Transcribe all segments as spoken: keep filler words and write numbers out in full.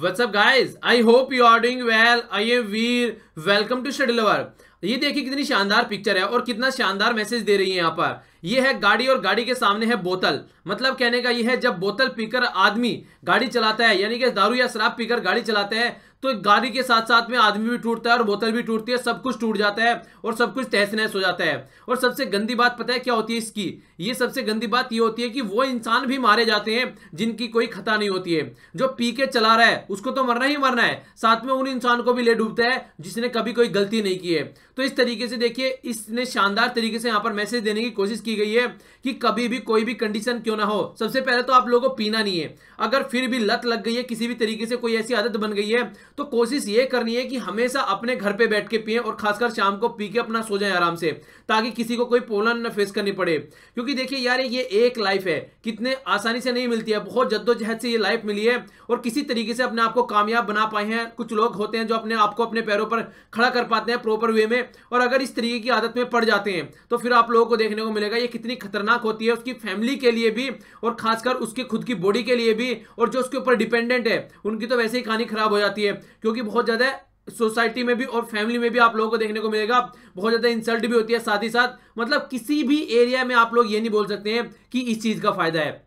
What's up guys? I hope you are doing well. I am Veer. Welcome to StudY LoveR. ये देखिए कितनी शानदार picture है और कितना शानदार मैसेज दे रही है यहाँ पर। ये है गाड़ी और गाड़ी के सामने है बोतल। मतलब कहने का ये है जब बोतल पीकर आदमी गाड़ी चलाता है, यानी कि दारू या शराब पीकर गाड़ी चलाता है, तो गाड़ी के साथ साथ में आदमी भी टूटता है और बोतल भी टूटती है, सब कुछ टूट जाता है और सब कुछ तहस नहस हो जाता है। और सबसे गंदी बात पता है क्या होती है इसकी? ये सबसे गंदी बात ये होती है कि वो इंसान भी मारे जाते हैं जिनकी कोई खता नहीं होती है। जो पी के चला रहा है उसको तो मरना ही मरना है, साथ में उन इंसान को भी ले डूबता है जिसने कभी कोई गलती नहीं की है। तो इस तरीके से देखिए, इसने शानदार तरीके से यहाँ पर मैसेज देने की कोशिश की गई है कि कभी भी कोई भी कंडीशन क्यों ना हो, सबसे पहले तो आप लोगों को पीना नहीं है। अगर फिर भी लत लग गई है, किसी भी तरीके से कोई ऐसी आदत बन गई है, तो कोशिश ये करनी है कि हमेशा अपने घर पे बैठ के पिए और खासकर शाम को पी के अपना सो जाए आराम से, ताकि किसी को कोई प्रॉब्लम न फेस करनी पड़े। क्योंकि देखिए यार, ये एक लाइफ है, कितने आसानी से नहीं मिलती है, बहुत जद्दोजहद से ये लाइफ मिली है और किसी तरीके से अपने आप को कामयाब बना पाए हैं। कुछ लोग होते हैं जो अपने आप को अपने पैरों पर खड़ा कर पाते हैं प्रॉपर वे में, और अगर इस तरीके की आदत में पड़ जाते हैं तो फिर आप लोगों को देखने को मिलेगा ये कितनी खतरनाक होती है, उसकी फैमिली के लिए भी और खासकर उसके खुद की बॉडी के लिए भी, और जो उसके ऊपर डिपेंडेंट है उनकी तो वैसे ही कहानी खराब हो जाती है। क्योंकि बहुत ज्यादा सोसाइटी में भी और फैमिली में भी आप लोगों को देखने को मिलेगा बहुत ज़्यादा इंसल्ट भी होती है, साथ ही साथ मतलब किसी भी एरिया में आप लोग ये नहीं बोल सकते हैं कि इस चीज़ का फायदा है।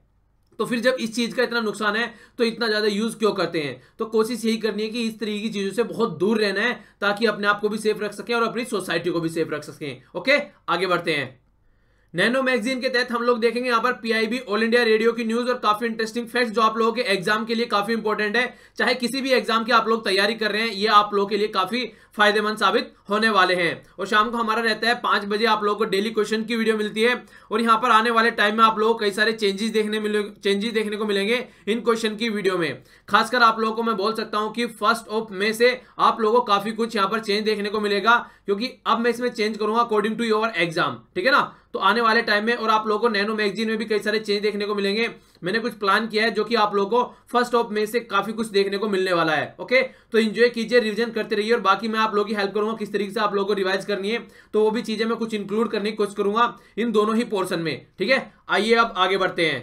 तो फिर जब इस चीज़ का इतना नुकसान है तो इतना ज़्यादा यूज़ क्यों करते हैं? तो कोशिश यही करनी है कि इस तरीके की चीज़ों से बहुत दूर रहना है, ताकि अपने आप को भी सेफ रख सकें और अपनी सोसाइटी को भी सेफ रख सकें। ओके, आगे बढ़ते हैं। नैनो मैगजीन के तहत हम लोग देखेंगे यहाँ पर पीआईबी ऑल इंडिया रेडियो की न्यूज और काफी इंटरेस्टिंग फैक्ट्स जो आप लोगों के एग्जाम के लिए काफी इंपॉर्टेंट है। चाहे किसी भी एग्जाम की आप लोग तैयारी कर रहे हैं, ये आप लोगों के लिए काफी फायदेमंद साबित होने वाले हैं। और शाम को हमारा रहता है पांच बजे आप लोगों को डेली क्वेश्चन की वीडियो मिलती है, और यहाँ पर आने वाले टाइम में आप लोगों को कई सारे चेंजेस देखने मिले चेंजेस देखने को मिलेंगे इन क्वेश्चन की वीडियो में। खासकर आप लोगों को मैं बोल सकता हूँ कि फर्स्ट ऑफ मे से आप लोगों को काफी कुछ यहाँ पर चेंज देखने को मिलेगा, क्योंकि अब मैं इसमें चेंज करूंगा अकॉर्डिंग टू योर एग्जाम, ठीक है ना? तो आने वाले टाइम में, और आप लोगों को नैनो मैगजीन में भी कई सारे चेंज देखने को मिलेंगे। मैंने कुछ प्लान किया है जो कि आप लोगों को फर्स्ट ऑफ मे से काफी कुछ देखने को मिलने वाला है। ओके, तो एंजॉय कीजिए, रिवीजन करते रहिए, और बाकी मैं आप लोगों की हेल्प करूंगा किस तरीके से आप लोगों को रिवाइज करनी है, तो वो भी चीजें मैं कुछ इंक्लूड करने की कोशिश करूंगा इन दोनों ही पोर्शन में, ठीक है? आइए अब आगे बढ़ते हैं,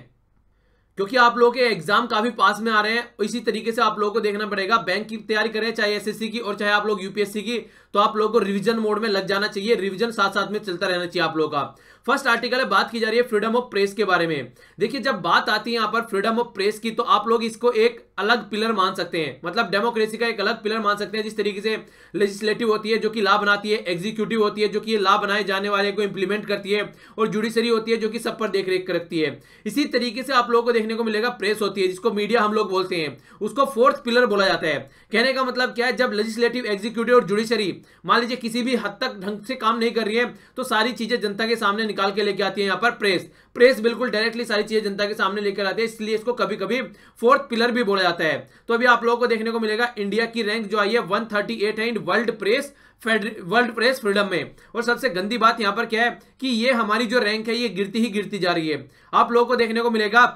क्योंकि आप लोगों के एग्जाम काफी पास में आ रहे हैं। इसी तरीके से आप लोगों को देखना पड़ेगा, बैंक की तैयारी करें चाहे एसएससी की और चाहे आप लोग यूपीएससी की, तो आप लोगों को रिवीजन मोड में लग जाना चाहिए, रिवीजन साथ साथ में चलता रहना चाहिए आप लोगों का। फर्स्ट आर्टिकल है, बात की जा रही है फ्रीडम ऑफ प्रेस के बारे में। देखिए, जब बात आती है यहाँ पर फ्रीडम ऑफ प्रेस की, तो आप लोग इसको एक अलग पिलर मान सकते हैं, मतलब डेमोक्रेसी का एक अलग पिलर मान सकते हैं। जिस तरीके से लेजिस्लेटिव होती है जो कि लॉ बनाती है, एग्जीक्यूटिव होती है जो कि लॉ बनाए जाने वाले को इंप्लीमेंट करती है, और जुडिशरी होती है जो कि सब पर देख रेख रखती है। इसी तरीके से आप लोगों को देखने को मिलेगा प्रेस होती है, जिसको मीडिया हम लोग बोलते हैं, उसको फोर्थ पिलर बोला जाता है। कहने का मतलब क्या है, जब लेजिस्लेटिव, एग्जीक्यूटिव और जुडिशरी मान लीजिए किसी भी हद तक ढंग से काम नहीं कर रही है, तो सारी चीजें जनता के सामने निकाल के लेके आती है यहाँ पर प्रेस। प्रेस बिल्कुल डायरेक्टली सारी चीजें जनता के सामने लेकर आती है, इसलिए इसको कभी कभी फोर्थ पिलर भी बोला जाता है। तो अभी आप लोगों को देखने को मिलेगा इंडिया की रैंक जो आई है एक सौ अड़तीस है world press world press freedom में। और सबसे गंदी बात यहाँ पर क्या है कि ये हमारी जो रैंक है ये गिरती ही गिरती जा रही है। आप लोगों को देखने को मिलेगा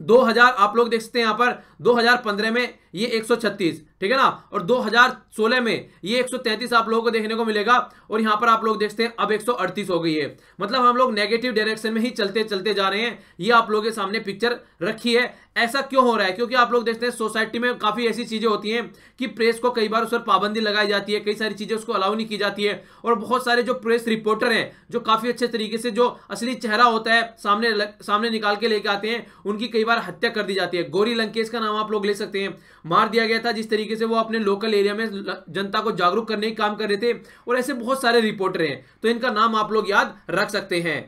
दो हज़ार, आप लोग देख सकते हैं यहाँ पर दो हज़ार पंद्रह में ये एक सौ छत्तीस, ठीक है ना, और दो हज़ार सोलह में ये एक सौ तैंतीस आप लोगों को देखने को मिलेगा, और यहाँ पर आप लोग देखते हैं अब एक सौ अड़तीस हो गई है। मतलब हम लोग नेगेटिव डायरेक्शन में ही चलते चलते जा रहे हैं, ये आप लोगों के सामने पिक्चर रखी है। ऐसा क्यों हो रहा है? क्योंकि आप लोग देखते हैं सोसाइटी में काफ़ी ऐसी चीज़ें होती हैं कि प्रेस को कई बार उस पर पाबंदी लगाई जाती है, कई सारी चीज़ें उसको अलाउ नहीं की जाती है, और बहुत सारे जो प्रेस रिपोर्टर हैं जो काफ़ी अच्छे तरीके से जो असली चेहरा होता है सामने सामने निकाल के लेके आते हैं, उनकी कई बार हत्या कर दी जाती है। गौरी लंकेश का नाम आप लोग ले सकते हैं, मार दिया गया था। जिस तरीके से वो अपने लोकल एरिया में जनता को जागरूक करने का काम कर रहे थे, और ऐसे बहुत सारे रिपोर्टर हैं, तो इनका नाम आप लोग याद रख सकते हैं।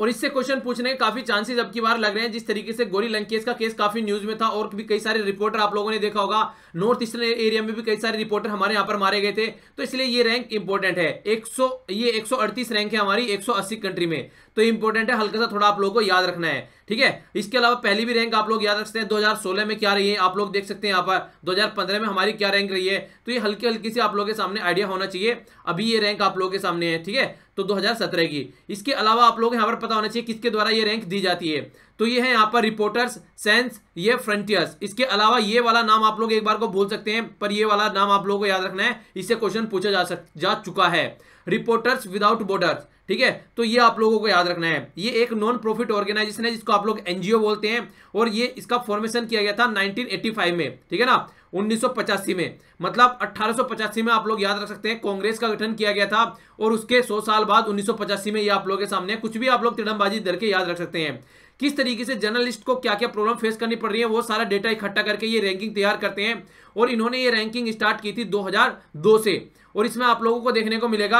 और इससे क्वेश्चन पूछने के काफी चांसेस अब की बार लग रहे हैं। जिस तरीके से गौरी लंकेश का केस काफी न्यूज में था, और भी कई सारे रिपोर्टर आप लोगों ने देखा होगा, नॉर्थ ईस्टर्न एरिया में भी कई सारे रिपोर्टर हमारे यहाँ पर मारे गए थे, तो इसलिए ये रैंक इंपॉर्टेंट है। एक सौ ये एक सौ अड़तीस रैंक है हमारी एक सौ अस्सी कंट्री में, तो इंपॉर्टेंट है, हल्का सा थोड़ा आप लोगों को याद रखना है, ठीक है? इसके अलावा पहली भी रैंक आप लोग याद रख सकते हैं, दो हज़ार सोलह में क्या रही है आप लोग देख सकते हैं यहाँ पर, दो हज़ार पंद्रह में हमारी क्या रैंक रही है, तो ये हल्की हल्की सी आप लोगों के सामने आइडिया होना चाहिए। अभी ये रैंक आप लोगों के सामने है, ठीक है, तो दो हज़ार सत्रह की। इसके अलावा आप लोगों को यहाँ पर पता होना चाहिए किसके द्वारा ये रैंक दी जाती है, तो ये है यहाँ पर रिपोर्टर्स, सेंस, ये फ्रंटियर्स। इसके अलावा ये वाला नाम आप लोग एक बार को भूल सकते हैं, पर ये वाला नाम आप लोगों को याद रखना है, इससे क्वेश्चन पूछा जा सक जा चुका है। रिपोर्टर्स विदाउट बॉर्डर्स, ठीक है, तो ये आप लोगों को याद रखना है। ये एक नॉन प्रॉफिट ऑर्गेनाइजेशन है जिसको आप लोग एनजीओ बोलते हैं, और ये इसका फॉर्मेशन किया गया था नाइनटीन एटी फाइव में, ठीक है ना, उन्नीस सौ पचासी में, मतलब अठारह सौ पचासी में आप लोग याद रख सकते हैं कांग्रेस का गठन किया गया था और उसके सौ साल बाद उन्नीस सौ पचासी में ये आप लोगों के सामने, कुछ भी आप लोग तिड़मबाजी करके याद रख सकते हैं। किस तरीके से जर्नलिस्ट को क्या क्या प्रॉब्लम फेस करनी पड़ रही है वो सारा डेटा इकट्ठा करके ये रैंकिंग तैयार करते हैं और इन्होंने ये रैंकिंग स्टार्ट की थी दो हज़ार दो से। और इसमें आप लोगों को देखने को मिलेगा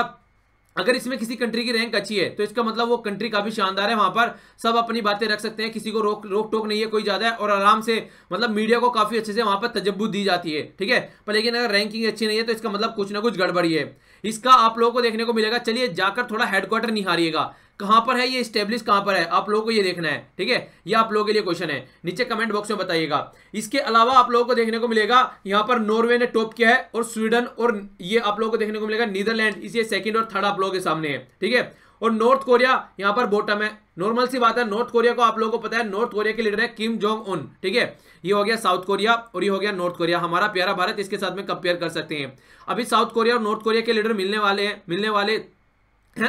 अगर इसमें किसी कंट्री की रैंक अच्छी है तो इसका मतलब वो कंट्री काफी शानदार है, वहां पर सब अपनी बातें रख सकते हैं, किसी को रोक रोक टोक नहीं है कोई ज्यादा, और आराम से मतलब मीडिया को काफी अच्छे से वहां पर तजब्बुद दी जाती है, ठीक है। पर लेकिन अगर रैंकिंग अच्छी नहीं है तो इसका मतलब कुछ ना कुछ गड़बड़ी है, इसका आप लोगों को देखने को मिलेगा। चलिए जाकर थोड़ा हेडक्वार्टर निहारिएगा, कहां पर है ये, स्टेब्लिश कहां पर है, आप लोगों को ये देखना है, ठीक है। ये आप लोगों के लिए क्वेश्चन है, नीचे कमेंट बॉक्स में बताइएगा। इसके अलावा आप लोगों को देखने को मिलेगा यहां पर नॉर्वे ने टॉप किया है और स्वीडन, और ये आप लोगों को देखने को मिलेगा नीदरलैंड, इसे सेकंड और थर्ड आप लोगों के सामने है, ठीक है। और नॉर्थ कोरिया यहां पर बॉटम है, नॉर्मल सी बात है। नॉर्थ कोरिया को आप लोगों को पता है, नॉर्थ कोरिया के लीडर है किम जोंग उन, ठीक है। ये हो गया साउथ कोरिया और ये हो गया नॉर्थ कोरिया, हमारा प्यारा भारत इसके साथ में कंपेयर कर सकते हैं। अभी साउथ कोरिया और नॉर्थ कोरिया के लीडर मिलने वाले हैं, मिलने वाले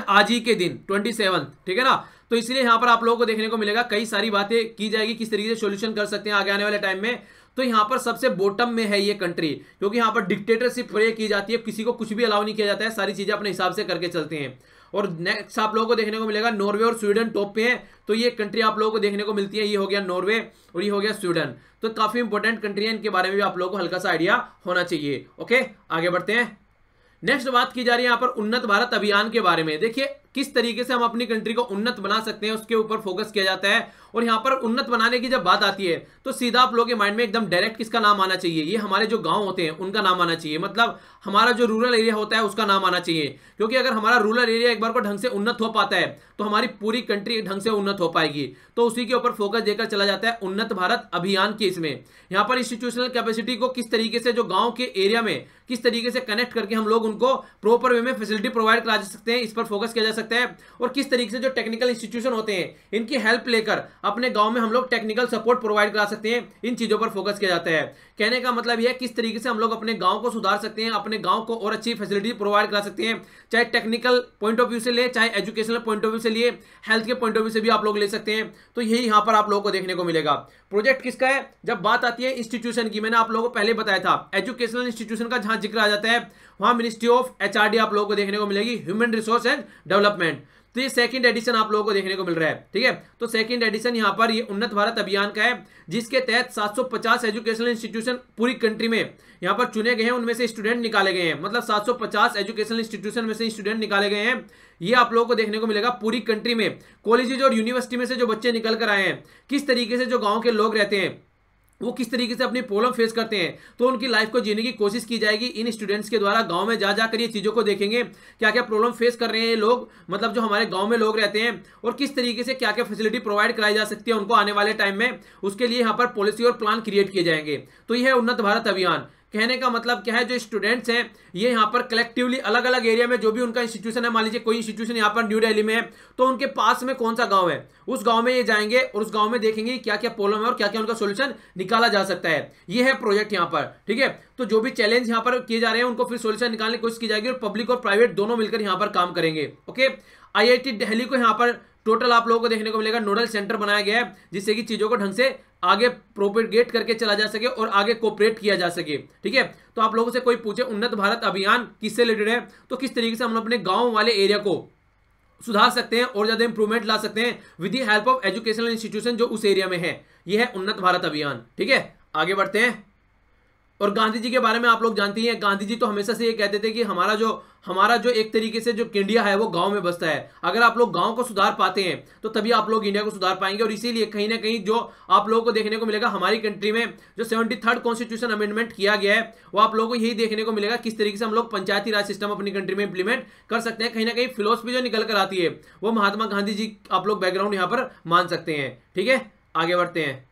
आज ही के दिन सत्ताईस, ठीक है ना। तो इसलिए यहां पर आप लोगों को देखने को मिलेगा कई सारी बातें की जाएगी, किस तरीके से सॉल्यूशन कर सकते हैं आगे आने वाले टाइम में। तो यहां पर सबसे बॉटम में है ये कंट्री, क्योंकि यहां पर डिक्टेटरशिप प्ले की जाती है, किसी को कुछ भी अलाउ नहीं किया जाता है, सारी चीजें अपने हिसाब से करके चलते हैं। और नेक्स्ट आप लोगों को देखने को मिलेगा नॉर्वे और स्वीडन टॉप पे है, तो ये कंट्री आप लोगों को देखने को मिलती है। ये हो गया नॉर्वे और ये हो गया स्वीडन, तो काफी इंपॉर्टेंट कंट्री है, इनके बारे में भी आप लोगों को हल्का सा आइडिया होना चाहिए। ओके, आगे बढ़ते हैं। नेक्स्ट बात की जा रही है यहाँ पर उन्नत भारत अभियान के बारे में। देखिए किस तरीके से हम अपनी कंट्री को उन्नत बना सकते हैं उसके ऊपर फोकस किया जाता है। और यहाँ पर उन्नत बनाने की जब बात आती है तो सीधा आप लोगों के माइंड में एकदम डायरेक्ट किसका नाम आना चाहिए, ये हमारे जो गांव होते हैं उनका नाम आना चाहिए, मतलब हमारा जो रूरल एरिया होता है उसका नाम आना चाहिए। क्योंकि अगर हमारा रूरल एरिया एक बार को ढंग से उन्नत हो पाता है तो हमारी पूरी कंट्री ढंग से उन्नत हो पाएगी। तो उसी के ऊपर फोकस देकर चला जाता है उन्नत भारत अभियान की। इसमें यहाँ पर इंस्टीट्यूशनल कैपेसिटी को किस तरीके से जो गाँव के एरिया में किस तरीके से कनेक्ट करके हम लोग उनको प्रॉपर वे में फैसिलिटी प्रोवाइड करा सकते हैं, इस पर फोकस किया जा सकता है। और किस तरीके से जो टेक्निकल इंस्टीट्यूशन होते हैं इनकी हेल्प लेकर अपने गांव में हम लोग टेक्निकल सपोर्ट प्रोवाइड करा सकते हैं, इन चीजों पर फोकस किया जाता है। कहने का मतलब यह है किस तरीके से हम लोग अपने गांव को सुधार सकते हैं, अपने गांव को और अच्छी फैसिलिटी प्रोवाइड करा सकते हैं, चाहे टेक्निकल पॉइंट ऑफ व्यू से ले, चाहे एजुकेशनल पॉइंट ऑफ व्यू से लिए, हेल्थ के पॉइंट ऑफ व्यू से भी आप लोग ले सकते हैं। तो यही यहाँ पर आप लोगों को देखने को मिलेगा। प्रोजेक्ट किसका है, जब बात आती है इंस्टीट्यूशन की, मैंने आप लोगों को पहले बताया था एजुकेशनल इंस्टीट्यूशन का जहां जिक्र आ जाता है वहां मिनिस्ट्री ऑफ एचआरडी आप लोगों को देखने को मिलेगी, ह्यूमन रिसोर्स एंड डेवलपमेंट। तो ये सेकंड एडिशन आप लोगों को देखने को मिल रहा है, ठीक है। तो सेकंड एडिशन यहाँ पर ये उन्नत भारत अभियान का है, जिसके तहत सात सौ पचास एजुकेशनल इंस्टीट्यूशन पूरी कंट्री में यहाँ पर चुने गए हैं, उनमें से स्टूडेंट निकाले गए हैं, मतलब सात सौ पचास एजुकेशनल इंस्टीट्यूशन में से स्टूडेंट निकाले गए हैं। ये आप लोगों को देखने को मिलेगा पूरी कंट्री में कॉलेजेज और यूनिवर्सिटी में से जो बच्चे निकल कर आए हैं, किस तरीके से जो गाँव के लोग रहते हैं वो किस तरीके से अपनी प्रॉब्लम फेस करते हैं, तो उनकी लाइफ को जीने की कोशिश की जाएगी इन स्टूडेंट्स के द्वारा। गांव में जा जाकर ये चीज़ों को देखेंगे क्या क्या प्रॉब्लम फेस कर रहे हैं ये लोग, मतलब जो हमारे गांव में लोग रहते हैं, और किस तरीके से क्या क्या फैसिलिटी प्रोवाइड कराई जा सकती है उनको आने वाले टाइम में, उसके लिए यहाँ पर पॉलिसी और प्लान क्रिएट किए जाएंगे। तो यह है उन्नत भारत अभियान। कहने का मतलब क्या है, जो स्टूडेंट्स हैं ये यहाँ पर कलेक्टिवली अलग अलग एरिया में जो भी उनका इंस्टीट्यूशन है, मान लीजिए कोई इंस्टीट्यूशन यहाँ पर न्यू दिल्ली में है तो उनके पास में कौन सा गांव है उस गांव में ये जाएंगे और उस गांव में देखेंगे क्या क्या प्रॉब्लम है और क्या क्या उनका सोल्यूशन निकाला जा सकता है। ये है प्रोजेक्ट यहाँ पर, ठीक है। तो जो भी चैलेंज यहाँ पर किए जा रहे हैं उनको फिर सोल्यूशन निकालने की कोशिश की जाएगी और पब्लिक और प्राइवेट दोनों मिलकर यहाँ पर काम करेंगे। Okay, I I T Delhi को यहाँ पर टोटल आप लोगों को देखने को मिलेगा नोडल सेंटर बनाया गया है, जिससे कि चीजों को ढंग से आगे प्रोपेगेट करके चला जा सके और आगे कोऑपरेट किया जा सके, ठीक है। तो आप लोगों से कोई पूछे उन्नत भारत अभियान किससे रिलेटेड है, तो किस तरीके से हम अपने गांव वाले एरिया को सुधार सकते हैं और ज्यादा इंप्रूवमेंट ला सकते हैं with the help of educational institution जो उस एरिया में है। यह है उन्नत भारत अभियान, ठीक है। आगे बढ़ते हैं। और गांधी जी के बारे में आप लोग जानती हैं, गांधी जी तो हमेशा से ये कहते थे कि हमारा जो हमारा जो एक तरीके से जो इंडिया है वो गांव में बसता है। अगर आप लोग गांव को सुधार पाते हैं तो तभी आप लोग इंडिया को सुधार पाएंगे। और इसीलिए कहीं ना कहीं जो आप लोगों को देखने को मिलेगा हमारी कंट्री में जो सेवेंटी थर्ड कॉन्स्टिट्यूशन अमेंडमेंट किया गया है, वो आप लोगों को यही देखने को मिलेगा किस तरीके से हम लोग पंचायती राज सिस्टम अपनी कंट्री में इंप्लीमेंट कर सकते हैं। कहीं ना कहीं फिलोसफी जो निकल कर आती है वो महात्मा गांधी जी आप लोग बैकग्राउंड यहाँ पर मान सकते हैं, ठीक है। आगे बढ़ते हैं।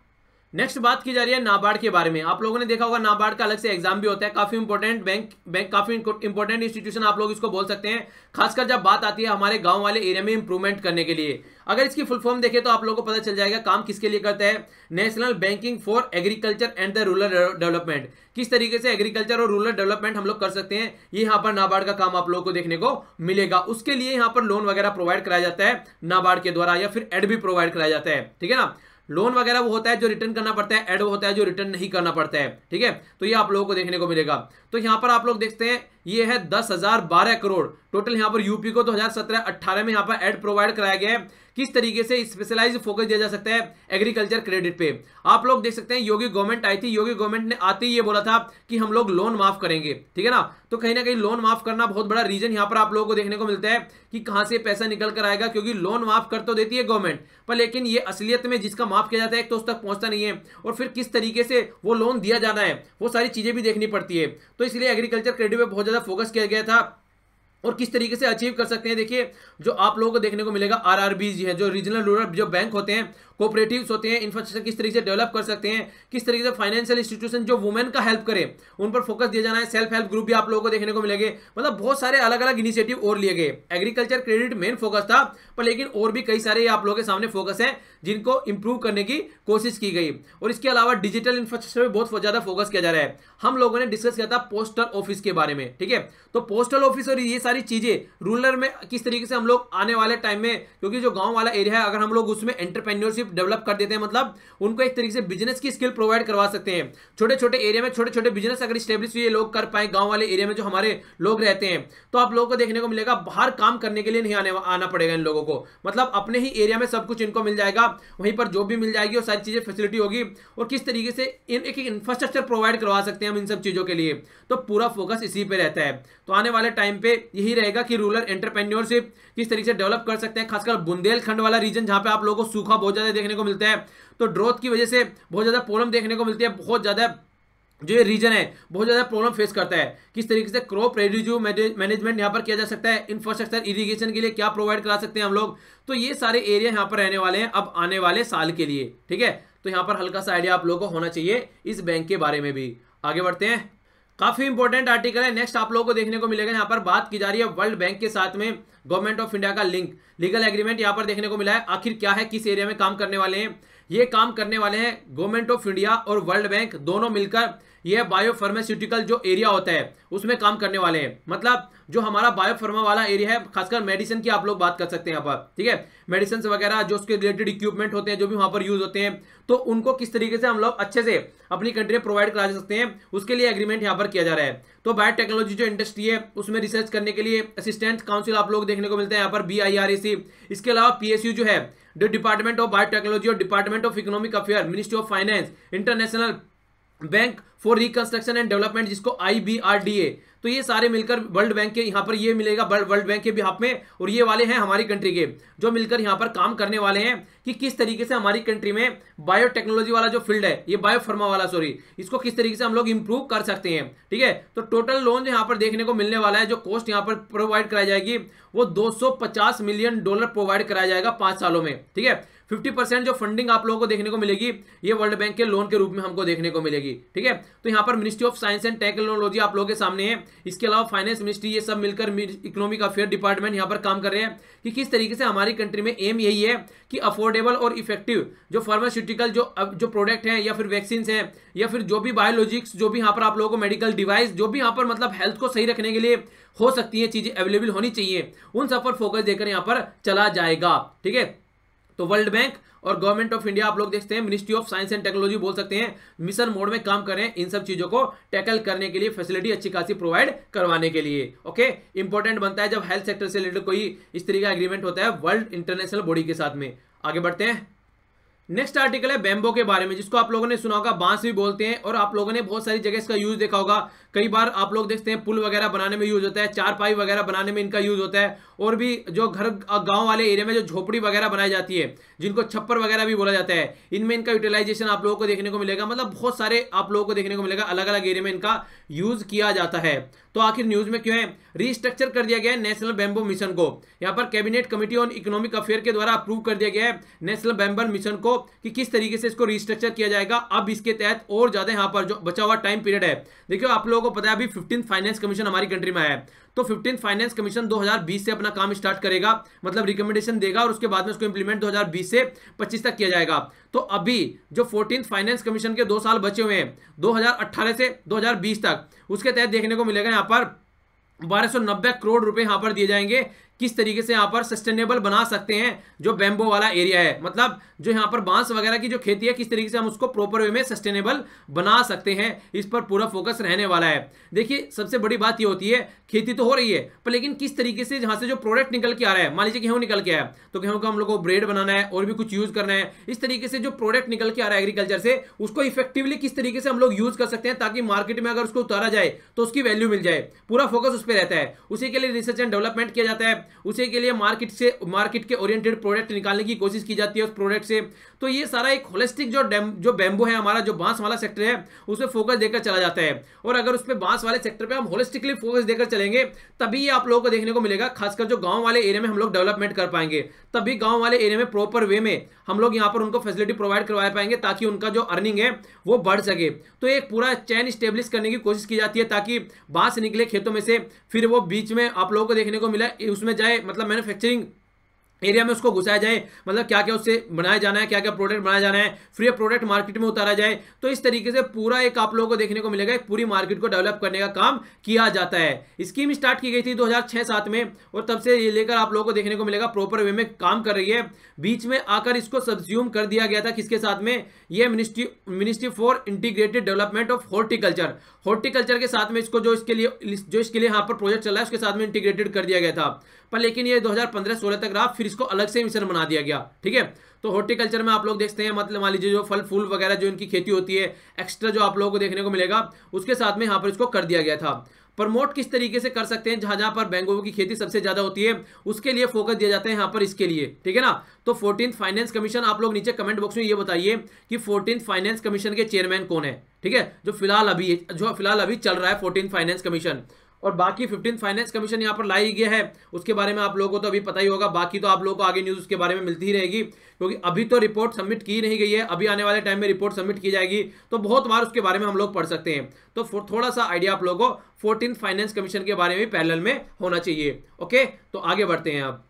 नेक्स्ट बात की जा रही है नाबार्ड के बारे में। आप लोगों ने देखा होगा नाबार्ड का अलग से एग्जाम भी होता है, काफी इंपॉर्टेंट बैंक बैंक काफी इंपॉर्टेंट इंस्टीट्यूशन आप लोग इसको बोल सकते हैं, खासकर जब बात आती है हमारे गांव वाले एरिया में इंप्रूवमेंट करने के लिए। अगर इसकी फुल फॉर्म देखें तो आप लोगों को पता चल जाएगा काम किसके लिए करता है, national banking for agriculture and the rural development. किस तरीके से एग्रीकल्चर और रूरल डेवलपमेंट हम लोग कर सकते हैं, ये यहाँ पर नाबार्ड का काम आप लोगों को देखने को मिलेगा। उसके लिए यहाँ पर लोन वगैरह प्रोवाइड कराया जाता है नाबार्ड के द्वारा या फिर एड भी प्रोवाइड कराया जाता है, ठीक है ना। लोन वगैरह वो होता है जो रिटर्न करना पड़ता है, एड वो होता है जो रिटर्न नहीं करना पड़ता है। ठीक है, तो ये आप लोगों को देखने को मिलेगा। तो यहाँ पर आप लोग देखते हैं ये है दस हजार बारह करोड़ टोटल। यहाँ पर यूपी को दो हजार सत्रह अट्ठारह में यहाँ पर एड प्रोवाइड कराया गया है। किस तरीके से स्पेशलाइज्ड फोकस दिया जा सकता है एग्रीकल्चर क्रेडिट पे, आप लोग देख सकते हैं। योगी गवर्नमेंट आई थी, योगी गवर्नमेंट ने आते ही ये बोला था कि हम लोग लोन माफ करेंगे। ठीक है ना, तो कहीं ना कहीं लोन माफ करना बहुत बड़ा रीजन यहाँ पर आप लोगों को देखने को मिलता है कि कहाँ से पैसा निकल कर आएगा, क्योंकि लोन माफ कर तो देती है गवर्नमेंट, पर लेकिन ये असलियत में जिसका माफ किया जाता है तो उस तक पहुंचता नहीं है, और फिर किस तरीके से वो लोन दिया जाना है वो सारी चीजें भी देखनी पड़ती है। तो इसलिए एग्रीकल्चर क्रेडिट पे बहुत ज्यादा फोकस किया गया था, और किस तरीके से अचीव कर सकते हैं देखिए, जो आप लोगों को देखने को मिलेगा। आरआरबीज है जो रीजनल रूरल जो बैंक होते हैं, कोऑपरेटिव्स होते हैं, इंफ्रास्ट्रक्चर किस तरीके से डेवलप कर सकते हैं, किस तरीके से फाइनेंशियल इंस्टीट्यूशन जो वुमेन का हेल्प करें उन पर फोकस दिया जाना है। सेल्फ हेल्प ग्रुप भी आप लोगों को देखने को मिलेंगे, मतलब बहुत सारे अलग अलग इनिशिएटिव और लिए गए। एग्रीकल्चर क्रेडिट मेन फोकस था, पर लेकिन और भी कई सारे आप लोगों के सामने फोकस हैं जिनको इंप्रूव करने की कोशिश की गई। और इसके अलावा डिजिटल इंफ्रास्ट्रक्चर पर बहुत ज़्यादा फोकस किया जा रहा है। हम लोगों ने डिस्कस किया था पोस्टल ऑफिस के बारे में। ठीक है, तो पोस्टल ऑफिस और ये सारी चीज़ें रूरल में किस तरीके से हम लोग आने वाले टाइम में, क्योंकि जो गाँव वाला एरिया है अगर हम लोग उसमें एंटरप्रेन्योरशिप डेवलप कर देते हैं, मतलब उनको एक तरीके से बिजनेस की स्किल प्रोवाइड करवा सकते हैं। छोटे छोटे एरिया में छोटे छोटे बिजनेस अगर स्टेब्लिश हुए लोग कर पाए, गांव वाले एरिया में जो हमारे लोग रहते हैं, तो आप लोगों को देखने को मिलेगा बाहर काम करने के लिए नहीं आने आना पड़ेगा इन लोगों को, मतलब अपने ही एरिया में सब कुछ इनको मिल जाएगा, वहीं पर जॉब भी मिल जाएगी और सारी चीजें फैसिलिटी होगी, और किस तरीके से इन एक इंफ्रास्ट्रक्चर प्रोवाइड करवा सकते हैं हम इन सब चीजों के लिए। तो पूरा फोकस इसी पर रहता है। तो आने वाले टाइम पे यही रहेगा कि रूरल एंटरप्रेन्योरशिप किस तरीके से डेवलप कर सकते हैं, खासकर बुंदेलखंड वाला रीजन जहां पे आप लोगों को सूखा बहुत ज्यादा देखने को मिलता है, तो ड्रॉथ की वजह से बहुत ज्यादा प्रॉब्लम देखने को मिलती है। बहुत ज्यादा जो ये रीजन है बहुत ज़्यादा प्रॉब्लम फेस करता है। किस तरीके से क्रॉप रेवेन्यू मैनेजमेंट यहाँ पर किया जा सकता है, इंफ्रास्ट्रक्चर इरिगेशन के लिए क्या प्रोवाइड करा सकते हैं हम लोग, तो ये सारे एरिया यहाँ पर रहने वाले हैं अब आने वाले साल के लिए। ठीक है, तो यहाँ पर हल्का सा आइडिया आप लोगों को होना चाहिए इस बैंक के बारे में भी। आगे बढ़ते हैं, काफ़ी इंपॉर्टेंट आर्टिकल है। नेक्स्ट आप लोगों को देखने को मिलेगा, यहाँ पर बात की जा रही है वर्ल्ड बैंक के साथ में गवर्नमेंट ऑफ इंडिया का लिंक, लीगल एग्रीमेंट यहाँ पर देखने को मिला है। आखिर क्या है, किस एरिया में काम करने वाले हैं, ये काम करने वाले हैं गवर्नमेंट ऑफ इंडिया और वर्ल्ड बैंक दोनों मिलकर, यह बायोफार्मास्यूटिकल जो एरिया होता है उसमें काम करने वाले हैं। मतलब जो हमारा बायोफार्मा वाला एरिया है, खासकर मेडिसिन की आप लोग बात कर सकते हैं यहाँ पर। ठीक है, मेडिसिन वगैरह जो उसके रिलेटेड इक्विपमेंट होते हैं जो भी वहाँ पर यूज होते हैं, तो उनको किस तरीके से हम लोग अच्छे से अपनी कंट्री में प्रोवाइड करा सकते हैं उसके लिए एग्रीमेंट यहाँ पर किया जा रहा है। तो बायोटेक्नोलॉजी जो इंडस्ट्री है उसमें रिसर्च करने के लिए असिस्टेंट काउंसिल आप लोग देखने को मिलते हैं यहाँ पर, बी आई आर ए सी। इसके अलावा पी एस यू जो है जो डिपार्टमेंट ऑफ बायोटेक्नोलॉजी और department of economic affair, ministry of finance, international bank for reconstruction and development जिसको I B R D A, तो ये सारे मिलकर वर्ल्ड बैंक के यहाँ पर ये मिलेगा वर्ल्ड बैंक के बिहाफ में, और ये वाले हैं हमारी कंट्री के जो मिलकर यहाँ पर काम करने वाले हैं कि किस तरीके से हमारी कंट्री में बायोटेक्नोलॉजी वाला जो फील्ड है, ये बायोफार्मा वाला सॉरी, इसको किस तरीके से हम लोग इंप्रूव कर सकते हैं। ठीक है, तो टोटल लोन यहाँ पर देखने को मिलने वाला है, जो कॉस्ट यहाँ पर प्रोवाइड कराई जाएगी वो दो सौ पचास मिलियन डॉलर प्रोवाइड कराया जाएगा पाँच सालों में। ठीक है, फिफ्टी परसेंट जो फंडिंग आप लोगों को देखने को मिलेगी ये वर्ल्ड बैंक के लोन के रूप में हमको देखने को मिलेगी। ठीक है, तो यहाँ पर ministry of science and technology आप लोगों के सामने है, इसके अलावा फाइनेंस मिनिस्ट्री, ये सब मिलकर इकोनॉमिक अफेयर डिपार्टमेंट यहाँ पर काम कर रहे हैं कि किस तरीके से हमारी कंट्री में एम यही है कि अफोर्डेबल और इफेक्टिव जो फार्मास्यूटिकल जो जो प्रोडक्ट हैं या फिर वैक्सीन हैं या फिर जो भी बायोलॉजिक्स जो भी यहाँ पर आप लोगों को मेडिकल डिवाइस जो भी यहाँ पर मतलब हेल्थ को सही रखने के लिए हो सकती है चीज़ें अवेलेबल होनी चाहिए, उन सब पर फोकस देकर यहाँ पर चला जाएगा। ठीक है, तो वर्ल्ड बैंक और गवर्नमेंट ऑफ इंडिया आप लोग देखते हैं, ministry of science and technology बोल सकते हैं, मिशन मोड में काम कर रहे हैं इन सब चीजों को टैकल करने के लिए, फैसिलिटी अच्छी खासी प्रोवाइड करवाने के लिए। ओके, इंपॉर्टेंट बनता है जब हेल्थ सेक्टर से रिलेटेड कोई इस तरीके का एग्रीमेंट होता है वर्ल्ड इंटरनेशनल बॉडी के साथ में। आगे बढ़ते हैं, नेक्स्ट आर्टिकल है बैम्बो के बारे में, जिसको आप लोगों ने सुना होगा, बांस भी बोलते हैं, और आप लोगों ने बहुत सारी जगह इसका यूज देखा होगा। कई बार आप लोग देखते हैं पुल वगैरह बनाने में यूज होता है, चारपाई वगैरह बनाने में इनका यूज होता है, और भी जो घर गांव वाले एरिया में जो झोपड़ी वगैरह बनाई जाती है जिनको छप्पर वगैरह भी बोला जाता है, इनमें इनका यूटिलाइजेशन आप लोगों को देखने को मिलेगा। मतलब बहुत सारे आप लोगों को देखने को मिलेगा अलग अलग एरिया में इनका यूज किया जाता है। तो आखिर न्यूज में क्यों है, रीस्ट्रक्चर कर दिया गया है नेशनल बैम्बो मिशन को। यहाँ पर cabinet committee on economic affair के द्वारा अप्रूव कर दिया गया है नेशनल बैम्बो मिशन को कि किस तरीके से इसको रीस्ट्रक्चर किया जाएगा। अब इसके तहत और ज्यादा यहाँ पर जो बचा हुआ टाइम पीरियड है, देखियो आप लोगों को पता है अभी फिफ्टीन फाइनेंस कमीशन हमारी कंट्री में आया है, तो फिफ्टीन फाइनेंस कमीशन दो हज़ार बीस से अपना काम स्टार्ट करेगा, मतलब रिकमेंडेशन देगा, और उसके बाद में उसको इंप्लीमेंट दो हज़ार बीस से पच्चीस तक किया जाएगा। तो अभी जो फोर्टीन फाइनेंस कमीशन के दो साल बचे हुए हैं दो हज़ार अठारह से दो हज़ार बीस तक, उसके तहत देखने को मिलेगा यहाँ पर बारह सौ नब्बे करोड़ रुपए यहाँ पर दिए जाएंगे किस तरीके से यहाँ पर सस्टेनेबल बना सकते हैं जो बैम्बो वाला एरिया है, मतलब जो यहाँ पर बांस वगैरह की जो खेती है किस तरीके से हम उसको प्रॉपर वे में सस्टेनेबल बना सकते हैं, इस पर पूरा फोकस रहने वाला है। देखिए सबसे बड़ी बात ये होती है खेती तो हो रही है पर लेकिन किस तरीके से यहाँ से जो प्रोडक्ट निकल के आ रहा है, मान लीजिए गेहूँ निकल के आया तो गेहूँ का हम लोग को ब्रेड बनाना है और भी कुछ यूज़ करना है, इस तरीके से जो प्रोडक्ट निकल के आ रहा है एग्रीकल्चर से उसको इफेक्टिवली किस तरीके से हम लोग यूज़ कर सकते हैं ताकि मार्केट में अगर उसको उतारा जाए तो उसकी वैल्यू मिल जाए, पूरा फोकस उस पर रहता है। उसी के लिए रिसर्च एंड डेवलपमेंट किया जाता है, उसी के लिए मार्केट से मार्केट के ओरिएंटेड प्रोडक्ट निकालने की कोशिश की जाती है उस प्रोडक्ट से। तो ये सारा एक होलिस्टिक जो जो बैम्बो है हमारा जो बांस वाला सेक्टर है उस पर फोकस देकर चला जाता है, और अगर उस पर बांस वाले सेक्टर पे हम होलिस्टिकली फोकस देकर चलेंगे तभी ये आप लोगों को देखने को मिलेगा, खासकर जो गाँव वाले एरिया में हम लोग डेवलपमेंट कर पाएंगे, तभी गाँव वाले एरिया में प्रॉपर वे में हम लोग यहाँ पर उनको फैसिलिटी प्रोवाइड करवा पाएंगे ताकि उनका जो अर्निंग है वो बढ़ सके। तो एक पूरा चैन स्टेब्लिश करने की कोशिश की जाती है ताकि बांस निकले खेतों में से, फिर वो बीच में आप लोगों को देखने को मिला उसमें जाए, मतलब मैन्युफैक्चरिंग एरिया में उसको घुसाया जाए, मतलब क्या क्या उससे बनाया जाना है, क्या क्या प्रोडक्ट बनाया जाना है, फ्री प्रोडक्ट मार्केट में उतारा जाए। तो इस तरीके से पूरा एक आप लोगों को देखने को मिलेगा, पूरी मार्केट को डेवलप करने का काम किया जाता है। स्कीम स्टार्ट की गई थी दो हज़ार छह सात में और तब से ये लेकर आप लोगों को देखने को मिलेगा प्रॉपर वे में काम कर रही है। बीच में आकर इसको सब्ज्यूम कर दिया गया था किसके साथ में, ये ministry ministry for integrated development of horticulture horticulture के साथ में इसको जो इसके लिए जो इसके लिए यहाँ पर प्रोजेक्ट चल रहा है उसके साथ में इंटीग्रेटेड कर दिया गया था, पर लेकिन ये दो हज़ार पंद्रह सोलह तक रहा, फिर इसको अलग से मिशन बना दिया गया। ठीक है, तो हॉर्टिकल्चर में आप लोग देखते हैं, मतलब मान लीजिए जो फल फूल वगैरह जो इनकी खेती होती है एक्स्ट्रा जो आप लोगों को देखने को मिलेगा उसके साथ में यहाँ पर इसको कर दिया गया था। प्रमोट किस तरीके से कर सकते हैं, जहाँ जहाँ पर बैंगों की खेती सबसे ज़्यादा होती है उसके लिए फोकस दिया जाता है यहाँ पर इसके लिए। ठीक है ना, तो फोर्टीन फाइनेंस कमीशन, आप लोग नीचे कमेंट बॉक्स में ये बताइए कि फोर्टीन फाइनेंस कमीशन के चेयरमैन कौन है। ठीक है, जो फिलहाल अभी जो फिलहाल अभी चल रहा है फोर्टीन फाइनेंस कमीशन, और बाकी फिफ्टीन फाइनेंस कमीशन यहाँ पर लाई गया है उसके बारे में आप लोगों को तो अभी पता ही होगा, बाकी तो आप लोगों को आगे न्यूज़ उसके बारे में मिलती ही रहेगी क्योंकि अभी तो रिपोर्ट सबमिट की नहीं गई है, अभी आने वाले टाइम में रिपोर्ट सबमिट की जाएगी तो बहुत बार उसके बारे में हम लोग पढ़ सकते हैं। तो थोड़ा सा आइडिया आप लोगों को फोर्टीन फाइनेंस कमीशन के बारे में भी पैरेलल में होना चाहिए। ओके, तो आगे बढ़ते हैं। आप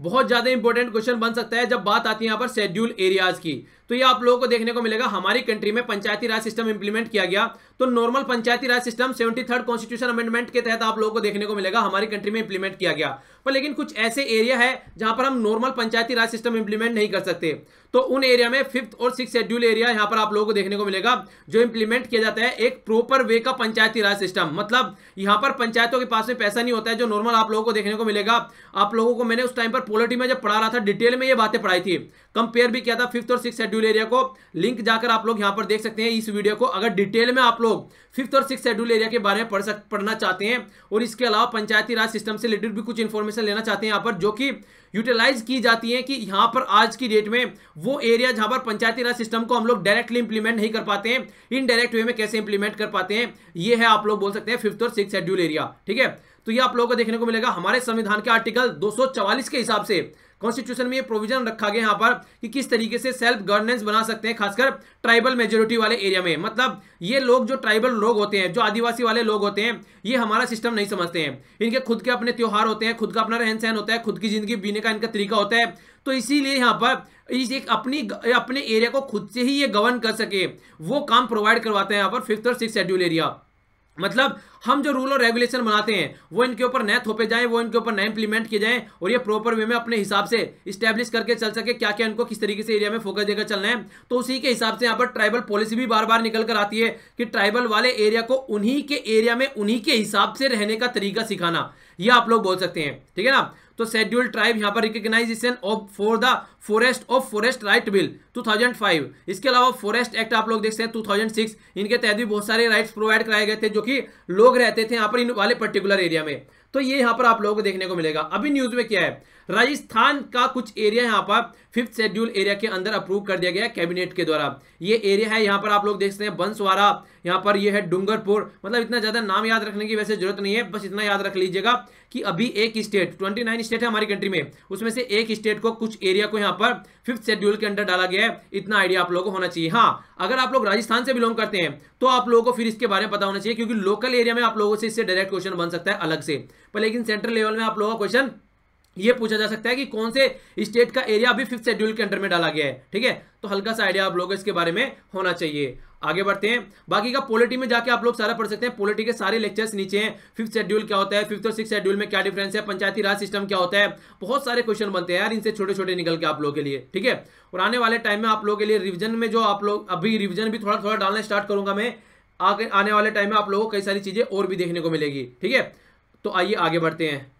बहुत ज़्यादा इंपॉर्टेंट क्वेश्चन बन सकता है जब बात आती है यहाँ पर शेड्यूल एरियाज़ की, तो ये आप लोगों को देखने को मिलेगा। हमारी कंट्री में पंचायती राज सिस्टम इंप्लीमेंट किया गया, तो नॉर्मल पंचायती राज system seventy third constitution amendment के तहत आप लोगों को देखने को मिलेगा हमारी कंट्री में इंप्लीमेंट किया गया, पर लेकिन कुछ ऐसे एरिया है जहाँ पर हम नॉर्मल पंचायती राज सिस्टम इंप्लीमेंट नहीं कर सकते, तो उन एरिया में फिफ्थ और सिक्स शेड्यूल एरिया यहाँ पर आप लोगों को देखने को मिलेगा जो इंप्लीमेंट किया जाता है एक प्रॉपर वे का पंचायती राज सिस्टम। मतलब यहाँ पर पंचायतों के पास में पैसा नहीं होता है जो नॉर्मल आप लोगों को देखने को मिलेगा। आप लोगों को मैंने उस टाइम पर पॉलिटी में जब पढ़ा रहा था डिटेल में ये बातें पढ़ाई थी, कंपेयर भी किया था फिफ्थ और सिक्स शेड्यूल एरिया को, लिंक जाकर आप लोग यहाँ पर देख सकते हैं इस वीडियो को अगर डिटेल में आप लोग फिफ्थ और सिक्स शेड्यूल एरिया के बारे में पढ़ सक पढ़ना चाहते हैं। और इसके अलावा पंचायती राज सिस्टम से रिलेटेड भी कुछ इन्फॉर्मेशन लेना चाहते हैं यहाँ पर, जो कि यूटिलाइज की जाती है कि यहाँ पर आज की डेट में वो एरिया जहाँ पर पंचायती राज सिस्टम को हम लोग डायरेक्टली इंप्लीमेंट नहीं कर पाते हैं, इनडायरेक्ट वे में कैसे इंप्लीमेंट कर पाते हैं, ये है आप लोग बोल सकते हैं फिफ्थ और सिक्स शेड्यूल एरिया। ठीक है, तो ये आप लोगों को देखने को मिलेगा हमारे संविधान के आर्टिकल दो सौ चवालीस के हिसाब से कॉन्स्टिट्यूशन में ये प्रोविजन रखा गया यहाँ पर कि किस तरीके से सेल्फ गवर्नेंस बना सकते हैं, खासकर ट्राइबल मेजोरिटी वाले एरिया में। मतलब ये लोग जो ट्राइबल लोग होते हैं, जो आदिवासी वाले लोग होते हैं, ये हमारा सिस्टम नहीं समझते हैं। इनके खुद के अपने त्यौहार होते हैं, खुद का अपना रहन सहन होता है, खुद की जिंदगी जीने का इनका तरीका होता है, तो इसीलिए यहाँ पर इस एक अपनी अपने एरिया को खुद से ही ये गवर्न कर सके वो काम प्रोवाइड करवाते हैं यहाँ पर फिफ्थ और सिक्स शेड्यूल एरिया। मतलब हम जो रूल और रेगुलेशन बनाते हैं वो इनके ऊपर न थोपे जाएं, वो इनके ऊपर न इंप्लीमेंट किए जाएं, और ये प्रॉपर वे में अपने हिसाब से इस्टेब्लिश करके चल सके क्या क्या इनको किस तरीके से एरिया में फोकस देकर चलना है। तो उसी के हिसाब से यहाँ पर ट्राइबल पॉलिसी भी बार बार निकल कर आती है कि ट्राइबल वाले एरिया को उन्हीं के एरिया में उन्हीं के हिसाब से रहने का तरीका सिखाना, यह आप लोग बोल सकते हैं। ठीक है ना, तो शेड्यूल ट्राइब यहाँ पर recognisation of for the forest of forest right bill दो हज़ार पाँच, इसके अलावा फॉरेस्ट एक्ट आप लोग देखते हैं दो हज़ार छह, इनके तहत भी बहुत सारे राइट्स प्रोवाइड कराए गए थे जो कि लोग रहते थे यहाँ पर इन वाले पर्टिकुलर एरिया में। तो ये यहाँ पर आप लोगों को देखने को मिलेगा। अभी न्यूज में क्या है, राजस्थान का कुछ एरिया यहाँ पर फिफ्थ शेड्यूल एरिया के अंदर अप्रूव कर दिया गया है कैबिनेट के द्वारा। ये एरिया है यहाँ पर आप लोग देख सकते हैं बंसवाड़ा, यहाँ पर ये है डूंगरपुर, मतलब इतना ज्यादा नाम याद रखने की वैसे जरूरत नहीं है, बस इतना याद रख लीजिएगा कि अभी एक स्टेट ट्वेंटी नाइन स्टेट है हमारी कंट्री में, उसमें से एक स्टेट को कुछ एरिया को यहाँ पर फिफ्थ शेड्यूल के अंदर डाला गया है, इतना आइडिया आप लोगों को होना चाहिए। हाँ, अगर आप लोग राजस्थान से बिलोंग करते हैं तो आप लोगों को फिर इसके बारे में पता होना चाहिए क्योंकि लोकल एरिया में आप लोगों से इससे डायरेक्ट क्वेश्चन बन सकता है अलग से, पर लेकिन सेंट्रल लेवल में आप लोगों का क्वेश्चन ये पूछा जा सकता है कि कौन से स्टेट का एरिया अभी फिफ्थ शेड्यूल के अंडर में डाला गया है। ठीक है, तो हल्का सा आइडिया आप लोगों को इसके बारे में होना चाहिए। आगे बढ़ते हैं, बाकी का पॉलिटी में जाके आप लोग सारा पढ़ सकते हैं। पॉलिटी के सारे लेक्चर्स नीचे हैं। फिफ्थ शेड्यूल क्या होता है, फिफ्थ और सिक्स्थ शेड्यूल में क्या डिफरेंस है, पंचायती राज सिस्टम क्या होता है, बहुत सारे क्वेश्चन बनते हैं यार इनसे छोटे छोटे निकल के आप लोग के लिए। ठीक है, और आने वाले टाइम में आप लोग के लिए रिविजन में जो आप लोग अभी रिविजन भी थोड़ा थोड़ा डालना स्टार्ट करूंगा मैं, आगे आने वाले टाइम में आप लोगों को कई सारी चीजें और भी देखने को मिलेगी। ठीक है, तो आइए आगे बढ़ते हैं।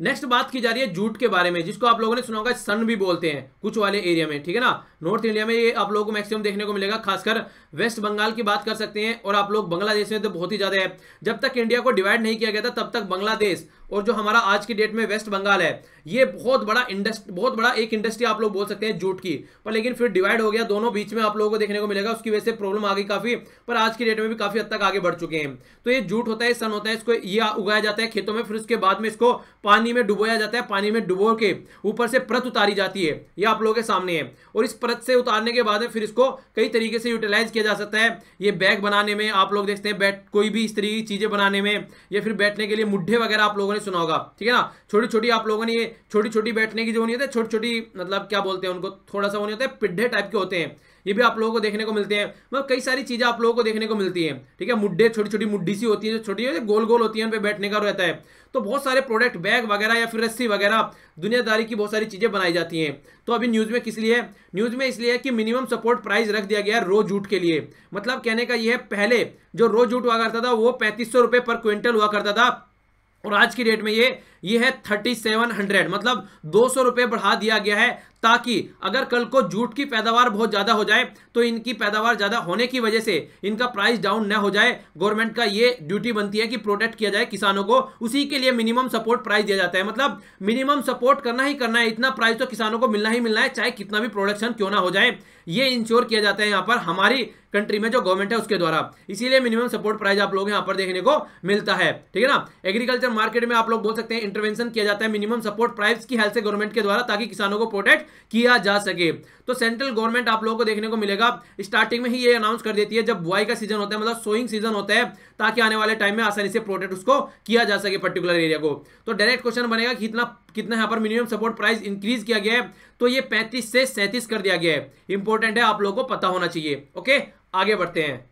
नेक्स्ट बात की जा रही है जूट के बारे में, जिसको आप लोगों ने सुना होगा सन भी बोलते हैं कुछ वाले एरिया में। ठीक है ना, नॉर्थ इंडिया में ये आप लोगों को मैक्सिमम देखने को मिलेगा, खासकर वेस्ट बंगाल की बात कर सकते हैं और आप लोग बांग्लादेश में तो बहुत ही ज्यादा है। जब तक इंडिया को डिवाइड नहीं किया गया था तब तक बांग्लादेश और जो हमारा आज की डेट में वेस्ट बंगाल है, ये बहुत बड़ा इंडस्ट बहुत बड़ा एक इंडस्ट्री आप लोग बोल सकते हैं जूट की। पर लेकिन फिर डिवाइड हो गया, दोनों बीच में आप लोगों को देखने को मिलेगा, उसकी वजह से प्रॉब्लम आ गई काफी, पर आज की डेट में भी काफी हद तक आगे बढ़ चुके हैं। तो ये जूट होता है, सन होता है, इसको ये उगाया जाता है खेतों में, फिर उसके बाद में इसको पानी में डुबोया जाता है, पानी में डुबो के ऊपर से परत उतारी जाती है, ये आप लोगों के सामने है। और इस परत से उतारने के बाद फिर इसको कई तरीके से यूटिलाइज किया जा सकता है। ये बैग बनाने में आप लोग देखते हैं, बैट कोई भी इस तरीके की चीजें बनाने में, या फिर बैठने के लिए मुड्ढे वगैरह आप लोगों ने सुना होगा। ठीक है ना, छोटी छोटी आप लोगों ने ये छोटी छोटी बैठने की जो होती है, छोटी छोटी मतलब क्या बोलते हैं उनको, थोड़ा सा होने होता है, पिड्ढे टाइप के होते हैं, ये भी आप लोगों को देखने को मिलते हैं। मतलब कई सारी चीजें आप लोगों को देखने को मिलती हैं। ठीक है, मुड्ढे छोटी छोटी मुड्ढी सी होती है, छोटी गोल गोल होती है, उन पे बैठने का रहता है। तो बहुत सारे प्रोडक्ट बैग वगैरह या फिर रस्सी वगैरह, दुनियादारी की बहुत सारी चीजें बनाई जाती हैं। तो अभी न्यूज में किस लिए है, न्यूज में इसलिए है कि मिनिमम सपोर्ट प्राइस रख दिया गया है रो जूट के लिए। मतलब कहने का यह है, पहले जो रो जूट हुआ करता था वो पैंतीस सौ रुपये पर क्विंटल हुआ करता था, और आज की डेट में ये ये है थर्टी सेवन हंड्रेड, मतलब दो सौ रुपये बढ़ा दिया गया है, ताकि अगर कल को जूट की पैदावार बहुत ज़्यादा हो जाए तो इनकी पैदावार ज़्यादा होने की वजह से इनका प्राइस डाउन ना हो जाए। गवर्नमेंट का ये ड्यूटी बनती है कि प्रोटेक्ट किया जाए किसानों को, उसी के लिए मिनिमम सपोर्ट प्राइस दिया जाता है। मतलब मिनिमम सपोर्ट करना ही करना है, इतना प्राइस तो किसानों को मिलना ही मिलना है, चाहे कितना भी प्रोडक्शन क्यों ना हो जाए, ये इंश्योर किया जाता है यहाँ पर हमारी कंट्री में जो गवर्नमेंट है उसके द्वारा। इसीलिए मिनिमम सपोर्ट प्राइस आप लोग यहाँ पर देखने को मिलता है। ठीक है ना, एग्रीकल्चर मार्केट में आप लोग बोल सकते हैं इंटरवेंशन किया जाता है मिनिमम सपोर्ट प्राइस की हेल्प से गवर्नमेंट के द्वारा, ताकि किसानों को प्रोटेक्ट किया जा सके। तो सेंट्रल गवर्नमेंट आप लोगों को देखने को मिलेगा, स्टार्टिंग में ही ये अनाउंस कर देती है जब बुआई का सीजन होता है, मतलब सोइंग सीजन होता है, ताकि आने वाले टाइम में आसानी से प्रोटेक्ट उसको किया जा सके पर्टिकुलर एरिया को। तो डायरेक्ट क्वेश्चन बनेगा कि इतना कितना यहाँ पर मिनिमम सपोर्ट प्राइस इंक्रीज किया गया है, तो ये पैंतीस से सैंतीस कर दिया गया है। इंपॉर्टेंट है, आप लोगों को पता होना चाहिए। ओके, आगे बढ़ते हैं।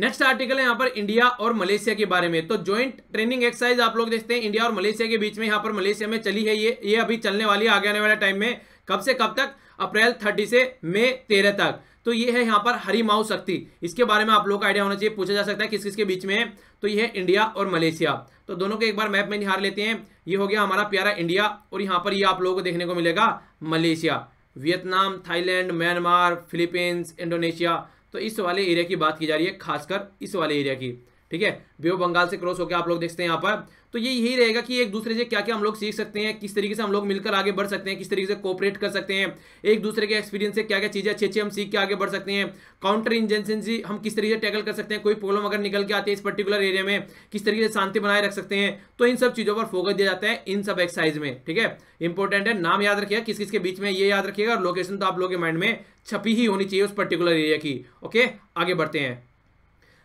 नेक्स्ट आर्टिकल है यहाँ पर इंडिया और मलेशिया के बारे में। तो जॉइंट ट्रेनिंग एक्सरसाइज आप लोग देखते हैं इंडिया और मलेशिया के बीच में, यहाँ पर मलेशिया में चली है ये ये अभी चलने वाली है आगे आने वाले टाइम में, कब से कब तक, अप्रैल तीस से मई तेरह तक। तो ये है यहाँ पर हरिमाऊ शक्ति, इसके बारे में आप लोग का आइडिया होना चाहिए, पूछा जा सकता है किस किस के बीच में है। तो ये है इंडिया और मलेशिया, तो दोनों को एक बार मैप में निहार लेते हैं। ये हो गया हमारा प्यारा इंडिया, और यहाँ पर ये आप लोगों को देखने को मिलेगा Malaysia, Vietnam, Thailand, Myanmar, Philippines, Indonesia. तो इस वाले एरिया की बात की जा रही है, खासकर इस वाले एरिया की। ठीक है, बे ऑफ बंगाल से क्रॉस होकर आप लोग देखते हैं यहाँ पर। तो ये यही रहेगा कि एक दूसरे से क्या क्या हम लोग सीख सकते हैं, किस तरीके से हम लोग मिलकर आगे बढ़ सकते हैं, किस तरीके से कोऑपरेट कर सकते हैं, एक दूसरे के एक्सपीरियंस से क्या क्या चीज़ें अच्छी अच्छी हम सीख के आगे बढ़ सकते हैं, काउंटर इंजेंसी हम किस तरीके से टैकल कर सकते हैं, कोई प्रॉब्लम अगर निकल के आती है इस पर्टिकुलर एरिया में किस तरीके से शांति बनाए रख सकते हैं। तो इन सब चीज़ों पर फोकस दिया जाता है इन सब एक्सरसाइज में। ठीक है, इंपॉर्टेंट है, नाम याद रखिएगा किस किस के बीच में ये याद रखिएगा, और लोकेशन तो आप लोग के माइंड में छपी ही होनी चाहिए उस पर्टिकुलर एरिया की। ओके, आगे बढ़ते हैं।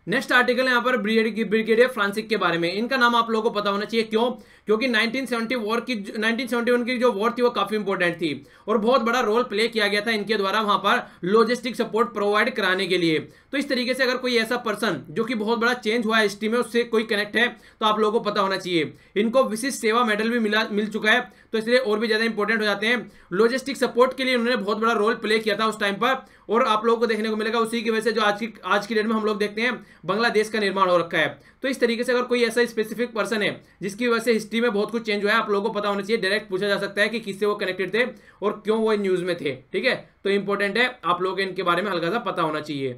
नेक्स्ट आर्टिकल है यहाँ पर ब्रिगेडियर फ्रांसिक के बारे में। इनका नाम आप लोगों को पता होना चाहिए, क्यों, क्योंकि नाइनटीन सेवेंटी वॉर की नाइनटीन सेवेंटी वन की जो वॉर थी वो काफी इंपॉर्टेंट थी, और बहुत बड़ा रोल प्ले किया गया था इनके द्वारा वहां पर लॉजिस्टिक सपोर्ट प्रोवाइड कराने के लिए। तो इस तरीके से अगर कोई ऐसा पर्सन जो कि बहुत बड़ा चेंज हुआ है हिस्ट्री में, उससे कोई कनेक्ट है तो आप लोगों को पता होना चाहिए। इनको विशिष्ट सेवा मेडल भी मिला मिल चुका है, तो इसलिए और भी ज्यादा इंपॉर्टेंट हो जाते हैं। लॉजिस्टिक सपोर्ट के लिए उन्होंने बहुत बड़ा रोल प्ले किया था उस टाइम पर, और आप लोगों को देखने को मिलेगा उसी की वजह से जो आज की आज की डेट में हम लोग देखते हैं बांग्लादेश का निर्माण हो रखा है। तो इस तरीके से अगर कोई ऐसा स्पेसिफिक पर्सन है जिसकी वजह से हिस्ट्री में बहुत कुछ चेंज हुआ है, आप लोगों को पता होना चाहिए, डायरेक्ट पूछा जा सकता है कि किससे वो कनेक्टेड थे और क्यों वो न्यूज में थे। ठीक है, तो इंपॉर्टेंट है, आप लोगों को इनके बारे में हल्का सा पता होना चाहिए।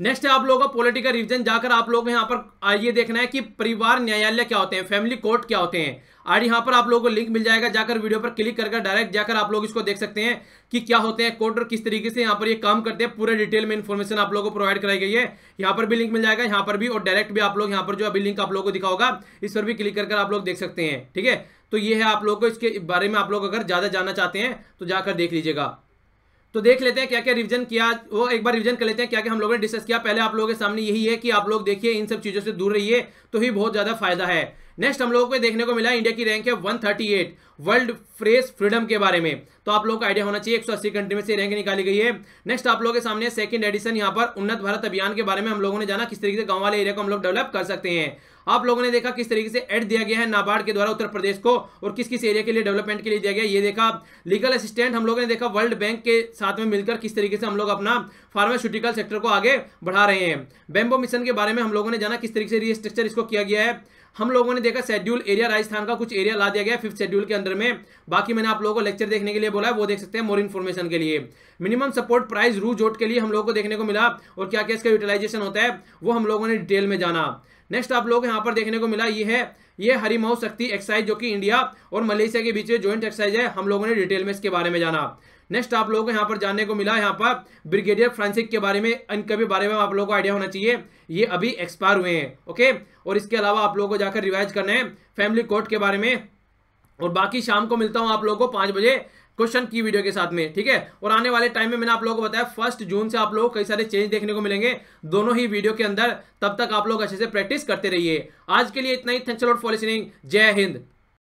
नेक्स्ट है आप लोगों का पॉलिटिकल रिवीजन, जाकर आप लोगों को यहाँ पर ये देखना है कि परिवार न्यायालय क्या होते हैं, फैमिली कोर्ट क्या होते हैं। आज यहाँ पर आप लोगों को लिंक मिल जाएगा, जाकर वीडियो पर क्लिक करके डायरेक्ट जाकर आप लोग इसको देख सकते हैं कि क्या होते हैं कोर्ट और किस तरीके से यहाँ पर ये यह काम करते हैं। पूरे डिटेल में इन्फॉर्मेशन आप लोगों को प्रोवाइड कराई गई है, यहाँ पर भी लिंक मिल जाएगा, यहाँ पर भी, और डायरेक्ट भी आप लोग यहाँ पर जो अभी लिंक आप लोगों को दिखा होगा इस पर भी क्लिक करके आप लोग देख सकते हैं। ठीक है, तो ये है आप लोग को, इसके बारे में आप लोग अगर ज़्यादा जानना चाहते हैं तो जाकर देख लीजिएगा। तो देख लेते हैं क्या क्या रिवीजन किया, वो एक बार रिवीजन कर लेते हैं क्या क्या हम लोगों ने डिस्कस किया। पहले आप लोगों के सामने यही है कि आप लोग देखिए, इन सब चीज़ों से दूर रहिए तो ही बहुत ज़्यादा फायदा है। नेक्स्ट हम लोगों को देखने को मिला इंडिया की रैंक है एक सौ अड़तीस वर्ल्ड प्रेस फ्रीडम के बारे में, तो आप लोगों को आइडिया होना चाहिए एक सौ अस्सी कंट्री में से रैंक निकाली गई है। नेक्स्ट आप लोगों के सामने सेकंड एडिशन यहाँ पर उन्नत भारत अभियान के बारे में हम लोगों ने जाना किस तरीके से गाँव वाले एरिया को हम लोग डेवलप कर सकते हैं। आप लोगों ने देखा किस तरीके से एड दिया गया है नाबार्ड के द्वारा उत्तर प्रदेश को और किस किस एरिया के लिए डेवलपमेंट के लिए दिया गया ये देखा। लीगल असिस्टेंट हम लोगों ने देखा वर्ल्ड बैंक के साथ में मिलकर किस तरीके से हम लोग अपना फार्मास्यूटिकल सेक्टर को आगे बढ़ा रहे हैं। बेम्बो मिशन के बारे में हम लोगों ने जाना किस तरीके से रीस्ट्रक्चर इसको किया गया है। हम लोगों ने देखा शेड्यूल एरिया राजस्थान का कुछ एरिया ला दिया गया फिफ्थ शेड्यूल के अंदर में। बाकी मैंने आप लोगों को लेक्चर देखने के लिए बोला है, वो देख सकते हैं मोर इन्फॉर्मेशन के लिए। Minimum support price rules out के लिए हम लोगों को देखने को मिला और क्या क्या इसका यूटिलाइजेशन होता है वो हम लोगों ने डिटेल में जाना। नेक्स्ट आप लोग यहाँ पर देखने को मिला ये है ये हरिमऊ शक्ति एक्सरसाइज जो कि इंडिया और मलेशिया के बीच में जॉइंट एक्सरसाइज है, हम लोगों ने डिटेल में इसके बारे में जाना। नेक्स्ट आप लोगों को यहाँ पर जानने को मिला यहाँ पर ब्रिगेडियर फ्रांसिक के बारे में, इनके भी बारे में आप लोगों को आइडिया होना चाहिए, ये अभी एक्सपायर हुए हैं ओके। और इसके अलावा आप लोगों को जाकर रिवाइज करना है फैमिली कोर्ट के बारे में। और बाकी शाम को मिलता हूँ आप लोगों को पाँच बजे क्वेश्चन की वीडियो के साथ में, ठीक है। और आने वाले टाइम में मैंने आप लोगों को बताया फर्स्ट जून से आप लोगों को कई सारे चेंज देखने को मिलेंगे दोनों ही वीडियो के अंदर। तब तक आप लोग अच्छे से प्रैक्टिस करते रहिए। आज के लिए इतना ही। Thanks a lot for listening. जय हिंद।